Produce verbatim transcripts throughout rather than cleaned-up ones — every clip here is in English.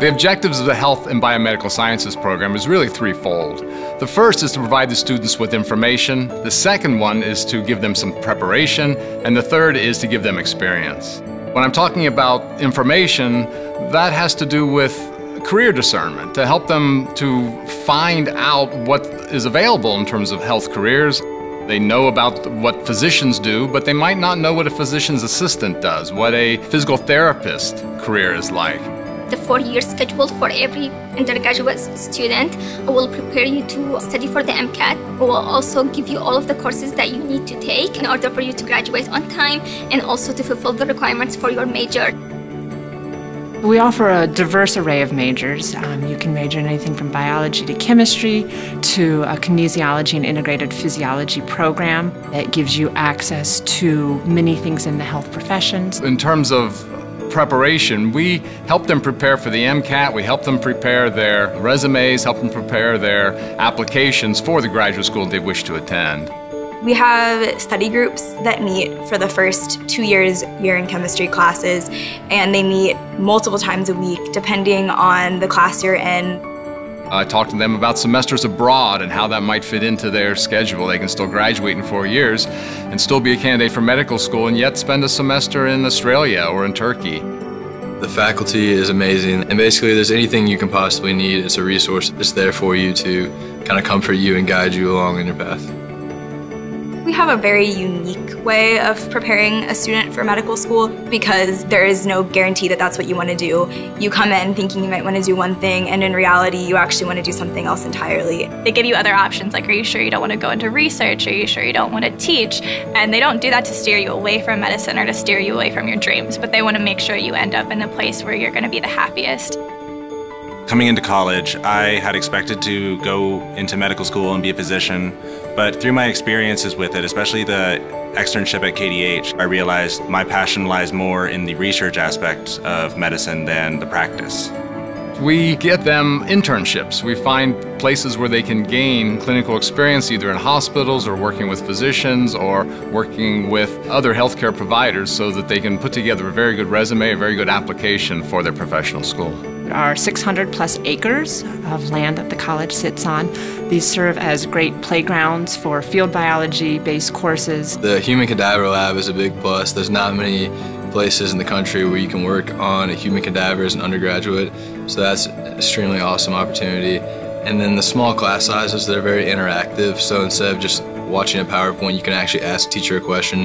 The objectives of the Health and Biomedical Sciences program is really threefold. The first is to provide the students with information, the second one is to give them some preparation, and the third is to give them experience. When I'm talking about information, that has to do with career discernment, to help them to find out what is available in terms of health careers. They know about what physicians do, but they might not know what a physician's assistant does, what a physical therapist career is like. The four-year schedule for every undergraduate student will prepare you to study for the MCAT. It will also give you all of the courses that you need to take in order for you to graduate on time and also to fulfill the requirements for your major. We offer a diverse array of majors. Um, you can major in anything from biology to chemistry to a kinesiology and integrated physiology program that gives you access to many things in the health professions. In terms of preparation, we help them prepare for the MCAT, we help them prepare their resumes, help them prepare their applications for the graduate school they wish to attend. We have study groups that meet for the first two years urine chemistry classes, and they meet multiple times a week depending on the class you're in. I talk to them about semesters abroad and how that might fit into their schedule. They can still graduate in four years and still be a candidate for medical school and yet spend a semester in Australia or in Turkey. The faculty is amazing, and basically there's anything you can possibly need. It's a resource that's there for you to kind of comfort you and guide you along in your path. We have a very unique way of preparing a student for medical school because there is no guarantee that that's what you want to do. You come in thinking you might want to do one thing, and in reality you actually want to do something else entirely. They give you other options, like, are you sure you don't want to go into research? Are you sure you don't want to teach? And they don't do that to steer you away from medicine or to steer you away from your dreams, but they want to make sure you end up in the place where you're going to be the happiest. Coming into college, I had expected to go into medical school and be a physician, but through my experiences with it, especially the externship at K D H, I realized my passion lies more in the research aspect of medicine than the practice. We get them internships. We find places where they can gain clinical experience, either in hospitals or working with physicians or working with other healthcare providers, so that they can put together a very good resume, a very good application for their professional school. Our six hundred plus acres of land that the college sits on. These serve as great playgrounds for field biology-based courses. The human cadaver lab is a big plus. There's not many places in the country where you can work on a human cadaver as an undergraduate, so that's an extremely awesome opportunity. And then the small class sizes, they're very interactive, so instead of just watching a PowerPoint, you can actually ask a teacher a question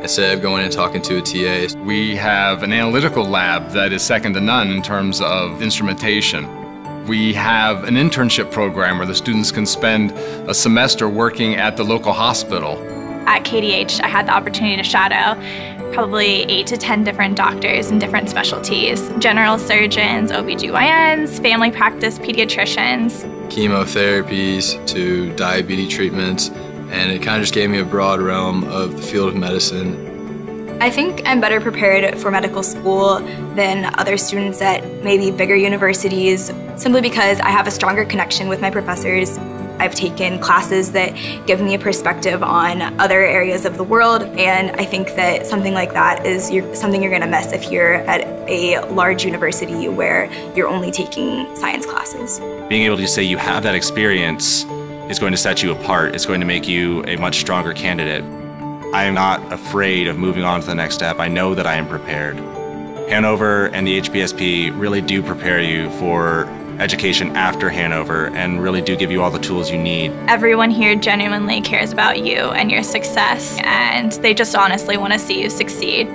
instead of going and talking to a T A. We have an analytical lab that is second to none in terms of instrumentation. We have an internship program where the students can spend a semester working at the local hospital. At K D H, I had the opportunity to shadow probably eight to ten different doctors in different specialties. General surgeons, O B G Y Ns, family practice pediatricians. Chemotherapies to diabetes treatments. And it kind of just gave me a broad realm of the field of medicine. I think I'm better prepared for medical school than other students at maybe bigger universities, simply because I have a stronger connection with my professors. I've taken classes that give me a perspective on other areas of the world, and I think that something like that is you're, something you're going to miss if you're at a large university where you're only taking science classes. Being able to say you have that experience is going to set you apart. It's going to make you a much stronger candidate. I am not afraid of moving on to the next step. I know that I am prepared. Hanover and the H B S P really do prepare you for education after Hanover and really do give you all the tools you need. Everyone here genuinely cares about you and your success, and they just honestly want to see you succeed.